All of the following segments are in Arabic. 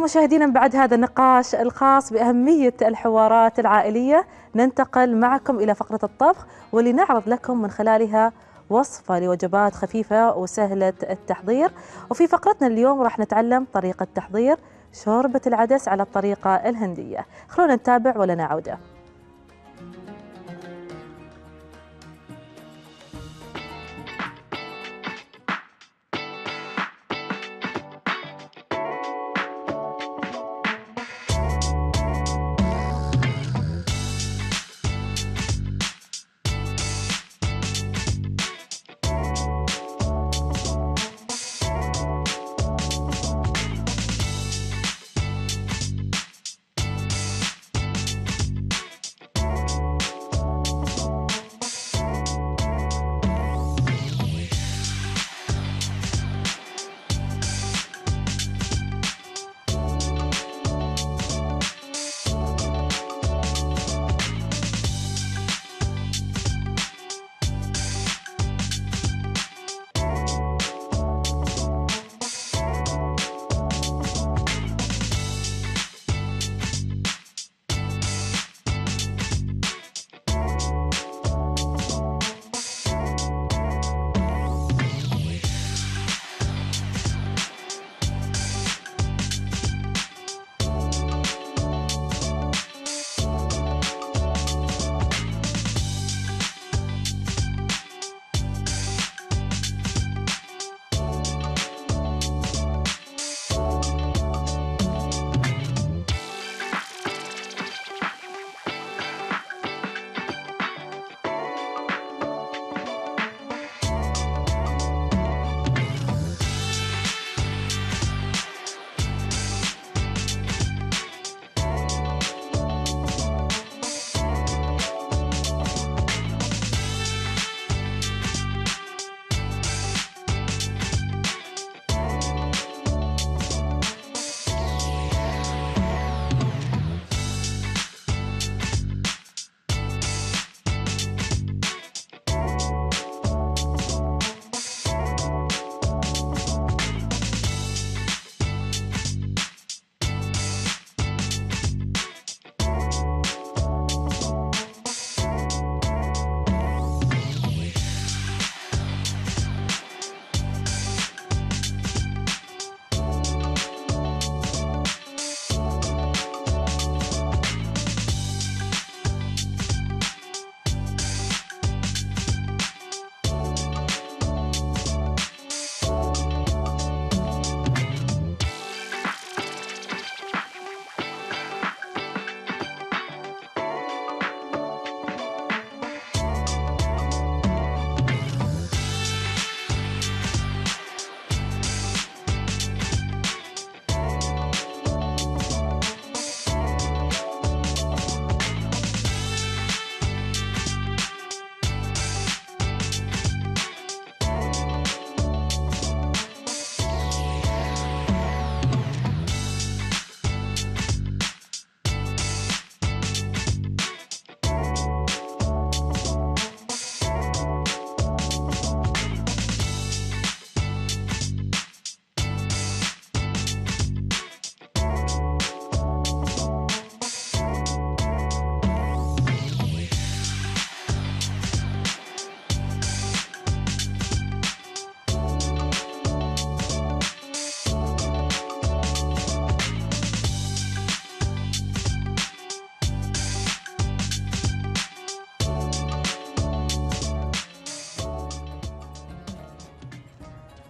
مشاهدينا، بعد هذا النقاش الخاص بأهمية الحوارات العائلية ننتقل معكم إلى فقرة الطبخ، واللي نعرض لكم من خلالها وصفة لوجبات خفيفة وسهلة التحضير. وفي فقرتنا اليوم راح نتعلم طريقة تحضير شوربة العدس على الطريقة الهندية. خلونا نتابع ولنا عودة.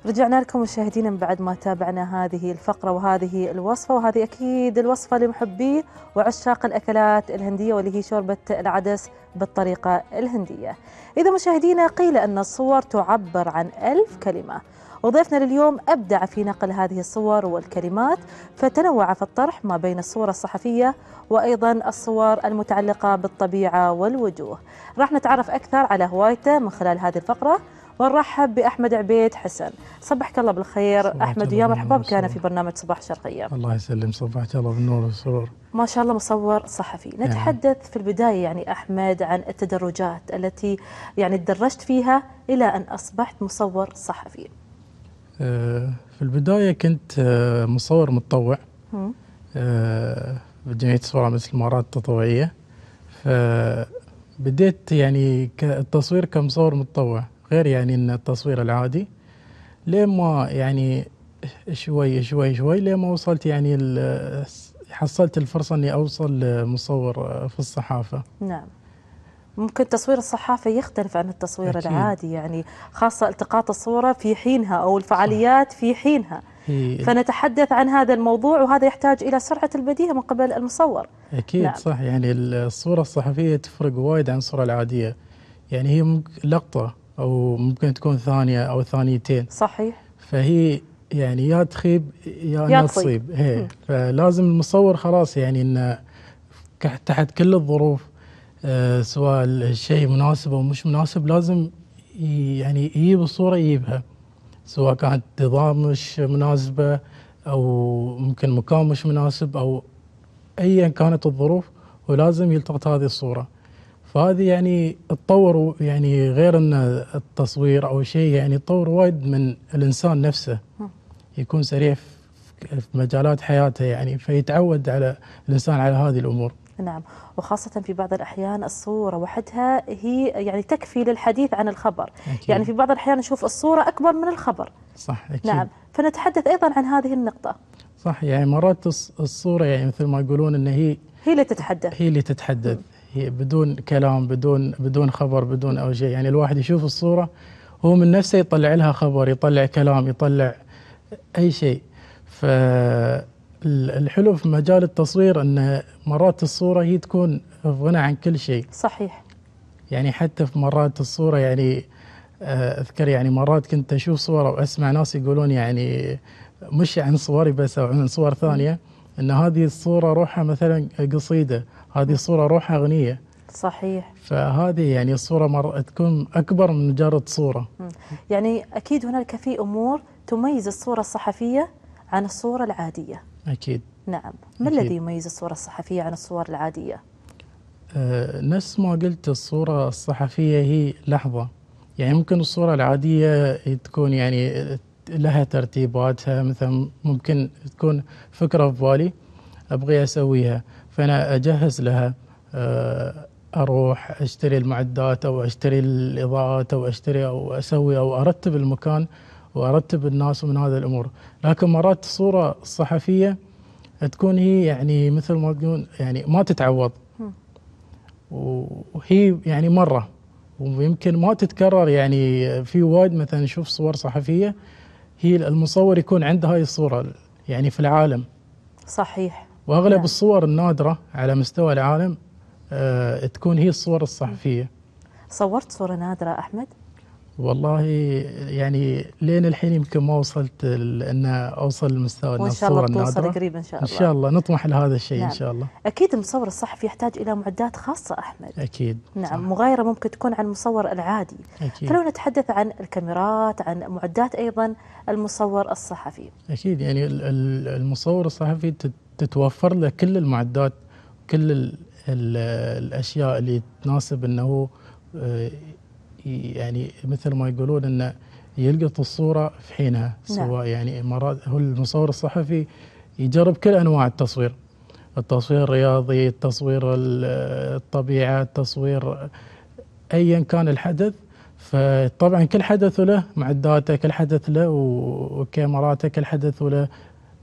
رجعنا لكم مشاهدينا بعد ما تابعنا هذه الفقرة وهذه الوصفة، وهذه أكيد الوصفة لمحبي وعشاق الأكلات الهندية، واللي هي شوربة العدس بالطريقة الهندية. إذا مشاهدينا، قيل أن الصور تعبر عن 1000 كلمة، وضيفنا لليوم أبدع في نقل هذه الصور والكلمات، فتنوع في الطرح ما بين الصورة الصحفية وأيضا الصور المتعلقة بالطبيعة والوجوه. راح نتعرف أكثر على هوايته من خلال هذه الفقرة، ونرحب بأحمد عبيد حسن. صبحك الله بالخير أحمد، ويا مرحبا بك أنا في برنامج صباح الشرقية. الله يسلم، صبحك الله بالنور والسرور. ما شاء الله، مصور صحفي. نتحدث في البداية أحمد عن التدرجات التي تدرجت فيها إلى أن أصبحت مصور صحفي. في البداية كنت مصور متطوع بجميع الصورة مثل المهارات التطوعية. فبديت يعني التصوير كمصور متطوع غير يعني التصوير العادي، لما يعني شوي شوي شوي لما وصلت يعني حصلت الفرصة أني أوصل لمصور في الصحافة. نعم. ممكن تصوير الصحافة يختلف عن التصوير أكيد. العادي يعني، خاصة التقاط الصورة في حينها أو الفعاليات في حينها. فنتحدث عن هذا الموضوع، وهذا يحتاج إلى سرعة البديهة من قبل المصور. أكيد. نعم. صح، يعني الصورة الصحفية تفرق وايد عن الصورة العادية، يعني هي لقطة أو ممكن تكون ثانية أو ثانيتين. صحيح. فهي يعني يا تخيب يا تصيب. فلازم المصور خلاص يعني إنه تحت كل الظروف، سواء الشيء مناسب أو مش مناسب، لازم يعني يجيب الصورة يجيبها، سواء كانت نظام مش مناسبة أو ممكن مكان مش مناسب أو أيا كانت الظروف، ولازم يلتقط هذه الصورة. فهذه يعني تطور، يعني غير أن التصوير أو شيء يعني تطور وايد من الإنسان نفسه، يكون سريع في مجالات حياته يعني، فيتعود على الإنسان على هذه الأمور. نعم، وخاصة في بعض الأحيان الصورة وحدها هي يعني تكفي للحديث عن الخبر. أكيد. يعني في بعض الأحيان نشوف الصورة أكبر من الخبر. صح. أكيد. نعم، فنتحدث أيضا عن هذه النقطة. صح، يعني مرات الصورة يعني مثل ما يقولون أن هي اللي تتحدث، هي اللي تتحدث، هي بدون كلام، بدون خبر، بدون أو شيء. يعني الواحد يشوف الصورة هو من نفسه يطلع لها خبر، يطلع كلام، يطلع أي شيء. الحلو في مجال التصوير أن مرات الصورة هي تكون في غنى عن كل شيء. صحيح. يعني حتى في مرات الصورة يعني أذكر يعني مرات كنت أشوف صورة وأسمع ناس يقولون يعني مش عن صوري بس أو عن صور ثانية، أن هذه الصورة روحها مثلا قصيدة، هذه الصورة روحها أغنية. صحيح. فهذه يعني الصورة تكون أكبر من مجرد صورة. يعني أكيد هناك في أمور تميز الصورة الصحفية عن الصورة العادية. أكيد. نعم، ما الذي يميز الصورة الصحفية عن الصور العادية؟ نفس ما قلت، الصورة الصحفية هي لحظة، يعني ممكن الصورة العادية تكون يعني لها ترتيباتها، مثلا ممكن تكون فكرة في بالي أبغي أسويها، فأنا أجهز لها، أروح أشتري المعدات أو أشتري الإضاءات أو أشتري أو أسوي أو أرتب المكان وأرتب الناس ومن هذه الأمور. لكن مرات الصورة الصحفية تكون هي يعني مثل ما تقولون يعني ما تتعوض، وهي يعني مرة ويمكن ما تتكرر. يعني في وايد مثلا نشوف صور صحفية هي المصور يكون عنده هاي الصورة يعني في العالم. صحيح. وأغلب يعني الصور النادرة على مستوى العالم تكون هي الصور الصحفية. صورت صورة نادرة أحمد؟ والله يعني لين الحين يمكن ما وصلت ان اوصل لمستوى الصورة النادرة، وان شاء الله بتوصل قريب ان شاء الله. ان شاء الله نطمح لهذا الشيء. نعم. ان شاء الله. اكيد المصور الصحفي يحتاج الى معدات خاصة احمد. اكيد. نعم. صح. مغايرة ممكن تكون عن المصور العادي. أكيد. فلو نتحدث عن الكاميرات، عن معدات ايضا المصور الصحفي. اكيد، يعني المصور الصحفي تتوفر له كل المعدات، كل الاشياء اللي تناسب انه يعني مثل ما يقولون أنه يلقط الصورة في حينها. نعم. سواء يعني مرات هو المصور الصحفي يجرب كل أنواع التصوير، التصوير الرياضي، التصوير الطبيعة، التصوير أيا كان الحدث. فطبعا كل حدث له معداته، كل حدث له وكاميراته، كل حدث له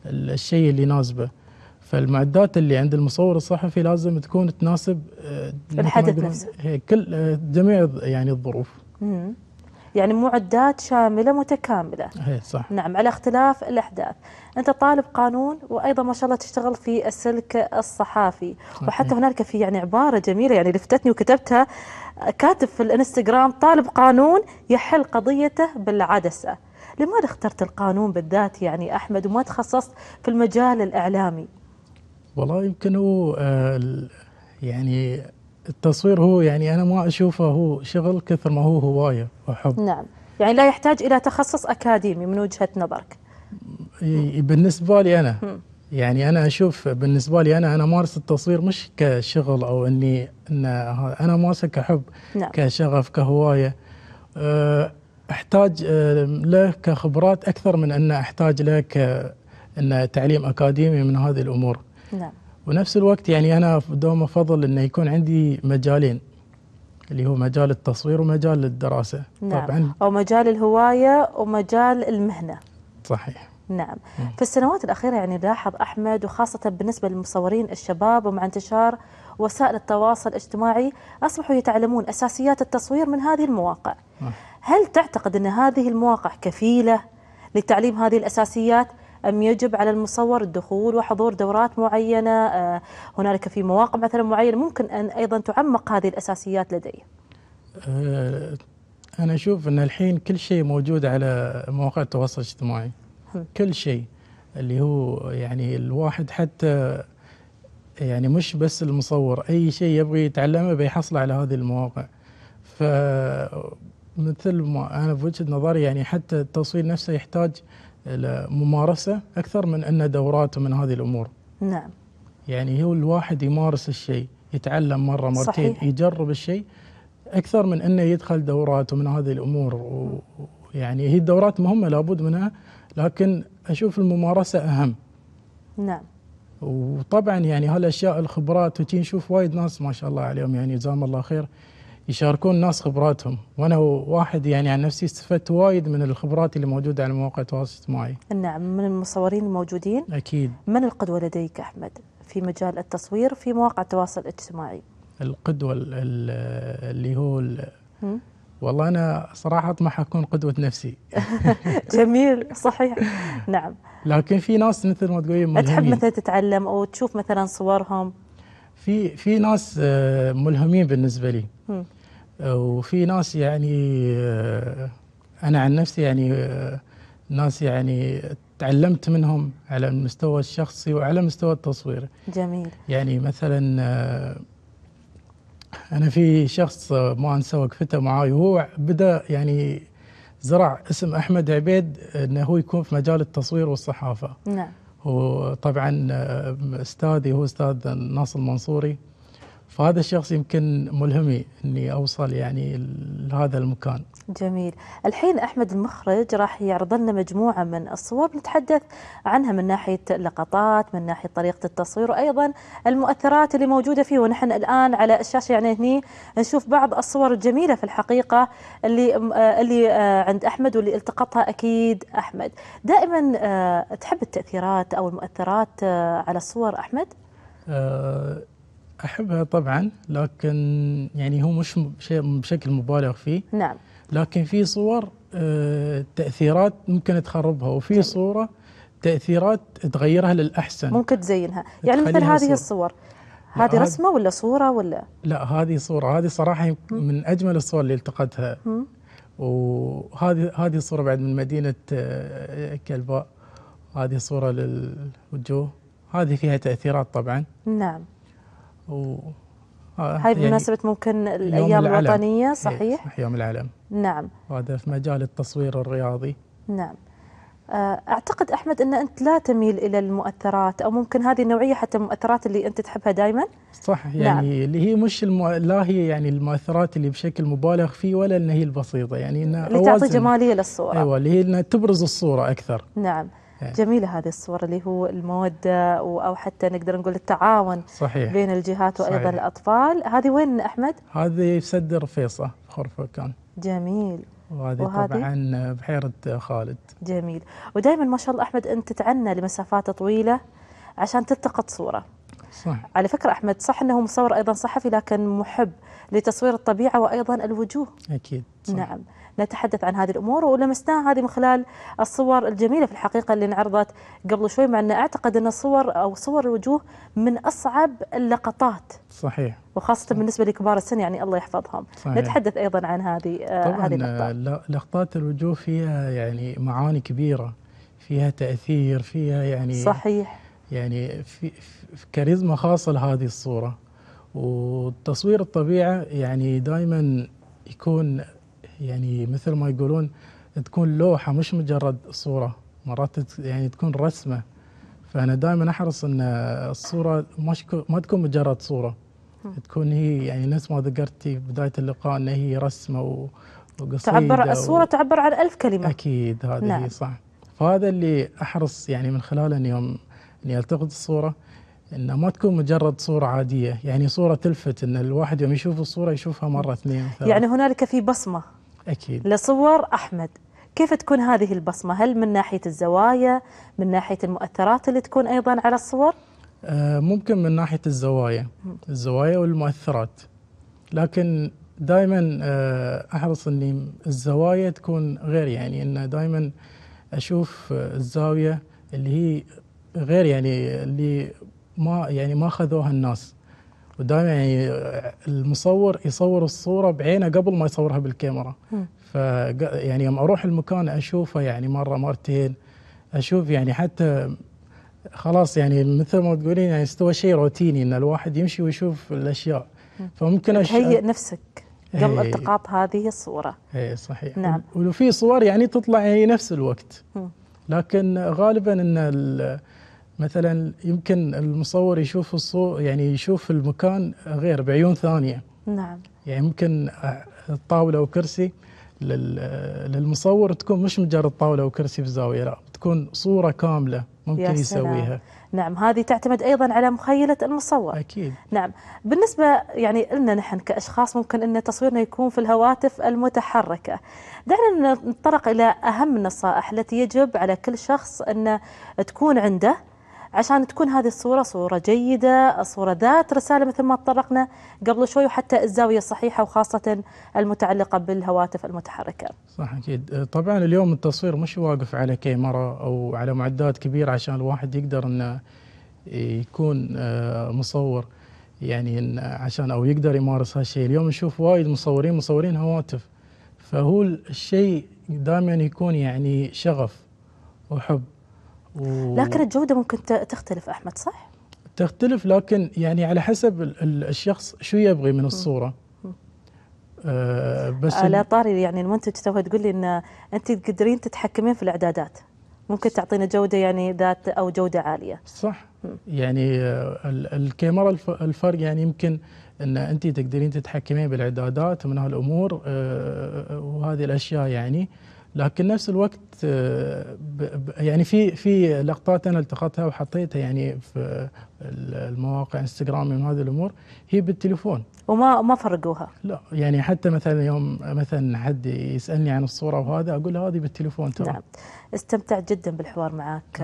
الشيء اللي يناسبه. فالمعدات اللي عند المصور الصحفي لازم تكون تناسب الحدث نفسه، كل جميع يعني الظروف. يعني معدات شاملة متكاملة. صح. نعم، على اختلاف الأحداث. أنت طالب قانون وأيضا ما شاء الله تشتغل في السلك الصحافي. صحيح. وحتى هناك في يعني عبارة جميلة يعني لفتتني وكتبتها، كاتب في الانستغرام طالب قانون يحل قضيته بالعدسة. لماذا اخترت القانون بالذات يعني أحمد وما تخصصت في المجال الإعلامي؟ والله يمكن هو يعني التصوير هو يعني أنا ما أشوفه هو شغل كثر ما هو هواية وحب. نعم، يعني لا يحتاج إلى تخصص أكاديمي من وجهة نظرك. بالنسبة لي أنا يعني أنا أشوف بالنسبة لي أنا مارس التصوير مش كشغل أو أني أنا مارسه كحب. نعم. كشغف، كهواية. أحتاج له كخبرات أكثر من أن أحتاج له ان تعليم اكاديمي من هذه الامور. نعم. ونفس الوقت يعني انا دوم افضل انه يكون عندي مجالين، اللي هو مجال التصوير ومجال الدراسه. نعم. طبعا او مجال الهوايه ومجال المهنه. صحيح. نعم. في السنوات الأخيرة يعني لاحظ أحمد، وخاصة بالنسبة للمصورين الشباب، ومع انتشار وسائل التواصل الاجتماعي أصبحوا يتعلمون أساسيات التصوير من هذه المواقع. هل تعتقد أن هذه المواقع كفيلة لتعليم هذه الأساسيات، أم يجب على المصور الدخول وحضور دورات معينة؟ هنالك في مواقع مثلا معينة ممكن أن أيضا تعمق هذه الأساسيات لديه. أنا أشوف أن الحين كل شيء موجود على مواقع التواصل الاجتماعي، كل شيء اللي هو يعني الواحد حتى يعني مش بس المصور، أي شيء يبغي يتعلمه بيحصله على هذه المواقع. فمثل ما أنا في وجهة نظري يعني حتى التصوير نفسه يحتاج إلى ممارسة أكثر من أنه دورات ومن هذه الأمور. نعم. يعني هو الواحد يمارس الشيء، يتعلم مرة مرتين. صحيح. يجرب الشيء أكثر من أنه يدخل دورات ومن هذه الأمور. ويعني هي الدورات مهمة لابد منها، لكن أشوف الممارسة أهم. نعم. وطبعا يعني هالأشياء الخبرات، وتي نشوف وايد ناس ما شاء الله عليهم يعني جزاهم الله خير يشاركون ناس خبراتهم، وأنا واحد يعني عن نفسي استفدت وايد من الخبرات اللي موجودة على مواقع التواصل الاجتماعي. نعم. من المصورين الموجودين أكيد. من القدوة لديك أحمد في مجال التصوير في مواقع التواصل الاجتماعي؟ القدوة اللي هو والله أنا صراحة أطمح أكون قدوة نفسي. جميل. صحيح. نعم. لكن في ناس مثل ما تقولين ملهمين، تحب مثلا تتعلم أو تشوف مثلا صورهم. في ناس ملهمين بالنسبة لي، وفي ناس يعني أنا عن نفسي يعني ناس يعني تعلمت منهم على المستوى الشخصي وعلى مستوى التصوير. جميل. يعني مثلا أنا في شخص ما أنسى وقفته معاي، وهو بدأ يعني زرع اسم أحمد عبيد أنه هو يكون في مجال التصوير والصحافة. نعم. وطبعا أستاذي هو أستاذ ناصر المنصوري، فهذا الشخص يمكن ملهمي أني أوصل يعني لهذا المكان. جميل. الحين أحمد المخرج راح يعرض لنا مجموعة من الصور بنتحدث عنها من ناحية لقطات، من ناحية طريقة التصوير، وأيضا المؤثرات اللي موجودة فيه. ونحن الآن على الشاشة يعني هني نشوف بعض الصور الجميلة في الحقيقة اللي عند أحمد واللي التقطها أكيد أحمد. دائما تحب التأثيرات أو المؤثرات على الصور أحمد؟ أحبها طبعا، لكن يعني هو مش شيء بشكل مبالغ فيه. نعم. لكن في صور تأثيرات ممكن تخربها، وفي صورة تأثيرات تغيرها للأحسن، ممكن تزينها. يعني مثل هذه الصور، هذه رسمة ولا صورة ولا؟ لا، هذه صورة. هذه صراحة من أجمل الصور اللي التقطها. وهذه صورة بعد من مدينة كلباء، هذه صورة للوجوه، هذه فيها تأثيرات طبعا. نعم. هاي بمناسبة يعني ممكن الأيام الوطنية. صحيح، يوم العالم. نعم. هذا في مجال التصوير الرياضي. نعم. أعتقد أحمد أن أنت لا تميل إلى المؤثرات، أو ممكن هذه النوعية حتى المؤثرات اللي أنت تحبها دائما. صح. يعني نعم. اللي هي مش لا هي يعني المؤثرات اللي بشكل مبالغ فيه، ولا أن هي البسيطة، يعني اللي تعطي جمالية للصورة. أيوة، اللي هي أنها تبرز الصورة أكثر. نعم. جميلة هذه الصور اللي هو المودة أو حتى نقدر نقول التعاون. صحيح. بين الجهات وأيضا. صحيح. الأطفال. هذه وين أحمد؟ هذه في سد رفيصة خورفكان. جميل. وهذه طبعا بحيرة خالد. جميل. ودائما ما شاء الله أحمد أنت تتعنى لمسافات طويلة عشان تلتقط صورة. صح. على فكرة أحمد صح أنه مصور أيضا صحفي، لكن محب لتصوير الطبيعة وأيضا الوجوه. أكيد. صح. نعم. نتحدث عن هذه الأمور ولمسناها هذه من خلال الصور الجميلة في الحقيقة اللي انعرضت قبل شوي، مع أن أعتقد أن الصور أو صور الوجوه من أصعب اللقطات. صحيح. وخاصة. صحيح. بالنسبة لكبار السن يعني الله يحفظهم. صحيح. نتحدث أيضا عن هذه اللقطات. طبعا لقطات الوجوه فيها يعني معاني كبيرة، فيها تأثير، فيها يعني. صحيح. يعني في كاريزما خاصة لهذه الصورة. والتصوير الطبيعة يعني دائما يكون يعني مثل ما يقولون تكون لوحة مش مجرد صورة، مرات يعني تكون رسمة. فأنا دائما أحرص أن الصورة ما تكون مجرد صورة، تكون هي يعني نفس ما ذكرتي بداية اللقاء أن هي رسمة وقصيدة، تعبر الصورة تعبر عن 1000 كلمة. أكيد. هذه. نعم. صح. فهذا اللي أحرص يعني من خلاله أن يوم أني ألتقط الصورة إنها ما تكون مجرد صورة عادية، يعني صورة تلفت إن الواحد يوم يشوف الصورة يشوفها مرة اثنين ثلاثة. يعني هنالك في بصمة أكيد لصور أحمد، كيف تكون هذه البصمة؟ هل من ناحية الزوايا، من ناحية المؤثرات اللي تكون أيضا على الصور؟ ممكن من ناحية الزوايا والمؤثرات، لكن دائما أحرص إني الزوايا تكون غير، يعني إن دائما أشوف الزاوية اللي هي غير، يعني اللي ما خذوها الناس، ودائما يعني المصور يصور الصورة بعينه قبل ما يصورها بالكاميرا. ف يعني لما أروح المكان أشوفه يعني مرة مرتين، أشوف يعني حتى خلاص يعني مثل ما تقولين يعني استوى شيء روتيني إن الواحد يمشي ويشوف الأشياء. فممكن تهيئ نفسك قبل التقاط هذه الصورة. اي صحيح. نعم. ولو في صور يعني تطلع يعني نفس الوقت. لكن غالبا ان مثلا يمكن المصور يشوف الصور يعني يشوف المكان غير بعيون ثانية. نعم. يعني ممكن طاولة وكرسي للمصور تكون مش مجرد طاولة وكرسي في زاوية، لا تكون صورة كاملة ممكن يسويها. نعم، هذه تعتمد أيضا على مخيلة المصور. أكيد. نعم، بالنسبة يعني لنا نحن كأشخاص ممكن أن تصويرنا يكون في الهواتف المتحركة، دعنا نتطرق إلى أهم النصائح التي يجب على كل شخص أن تكون عنده عشان تكون هذه الصورة صورة جيدة، صورة ذات رسالة مثل ما تطرقنا قبل شوي، وحتى الزاوية الصحيحة وخاصة المتعلقة بالهواتف المتحركة. صح أكيد. طبعا اليوم التصوير مش واقف على كاميرا أو على معدات كبيرة عشان الواحد يقدر أنه يكون مصور، يعني عشان أو يقدر يمارس هالشيء. اليوم نشوف وايد مصورين هواتف، فهو الشيء دائما يكون يعني شغف وحب لكن الجودة ممكن تختلف أحمد، صح؟ تختلف، لكن يعني على حسب الشخص شو يبغي من الصورة. بس على طاري يعني المنتج توه تقول لي أن أنت تقدرين تتحكمين في الإعدادات، ممكن تعطينا جودة يعني ذات أو جودة عالية. صح. يعني الكاميرا الفرق يعني يمكن أن أنت تقدرين تتحكمين بالإعدادات من هالأمور وهذه الأشياء يعني، لكن نفس الوقت يعني في لقطات انا التقطتها وحطيتها يعني في المواقع انستغرام من هذه الامور هي بالتليفون وما فرقوها. لا يعني حتى مثلا يوم مثلا حد يسالني عن الصوره وهذا اقول له هذه بالتليفون ترى. نعم، استمتعت جدا بالحوار معك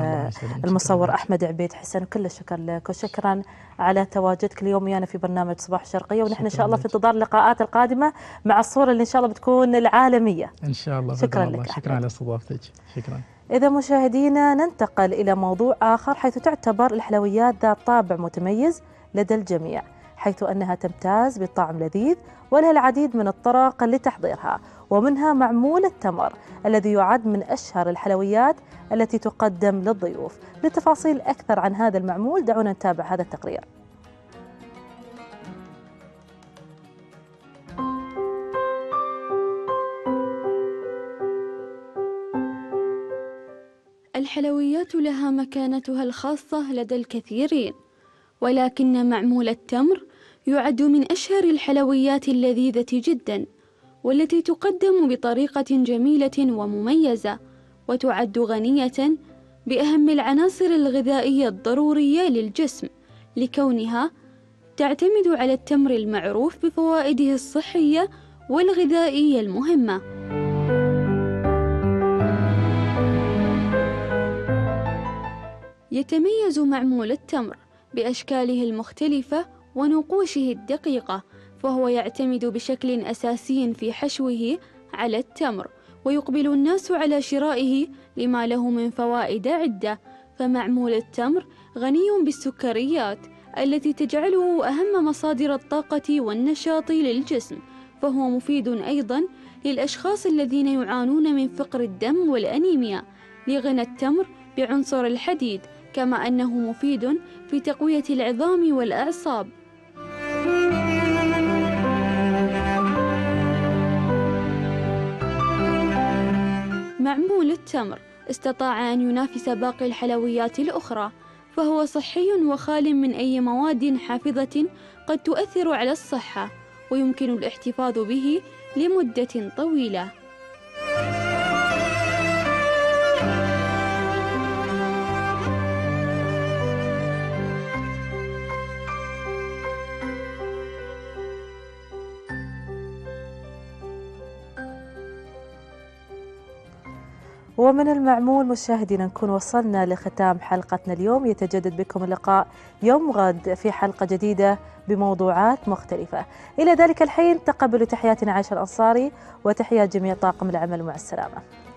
المصور احمد عبيد حسن، وكل الشكر لك وشكرا على تواجدك اليوم ويانا في برنامج صباح الشرقيه، ونحن ان شاء الله في انتظار اللقاءات القادمه مع الصوره اللي ان شاء الله بتكون العالميه ان شاء الله. شكرا لك، شكرا على استضافتك. شكرا. إذا مشاهدينا ننتقل إلى موضوع آخر، حيث تعتبر الحلويات ذات طابع متميز لدى الجميع، حيث أنها تمتاز بطعم لذيذ ولها العديد من الطرق لتحضيرها، ومنها معمول التمر الذي يعد من أشهر الحلويات التي تقدم للضيوف. لتفاصيل أكثر عن هذا المعمول دعونا نتابع هذا التقرير. الحلويات لها مكانتها الخاصة لدى الكثيرين، ولكن معمول التمر يعد من أشهر الحلويات اللذيذة جدا، والتي تقدم بطريقة جميلة ومميزة، وتعد غنية بأهم العناصر الغذائية الضرورية للجسم، لكونها تعتمد على التمر المعروف بفوائده الصحية والغذائية المهمة. يتميز معمول التمر بأشكاله المختلفة ونقوشه الدقيقة، فهو يعتمد بشكل أساسي في حشوه على التمر، ويقبل الناس على شرائه لما له من فوائد عدة. فمعمول التمر غني بالسكريات التي تجعله أهم مصادر الطاقة والنشاط للجسم، فهو مفيد أيضا للأشخاص الذين يعانون من فقر الدم والأنيميا، لغنى التمر بعنصر الحديد، كما أنه مفيد في تقوية العظام والأعصاب. معمول التمر استطاع أن ينافس باقي الحلويات الأخرى، فهو صحي وخال من أي مواد حافظة قد تؤثر على الصحة، ويمكن الاحتفاظ به لمدة طويلة. ومن المعمول مشاهدينا نكون وصلنا لختام حلقتنا اليوم. يتجدد بكم اللقاء يوم غد في حلقة جديدة بموضوعات مختلفة. إلى ذلك الحين تقبلوا تحياتنا عايشة الأنصاري وتحيات جميع طاقم العمل. مع السلامة.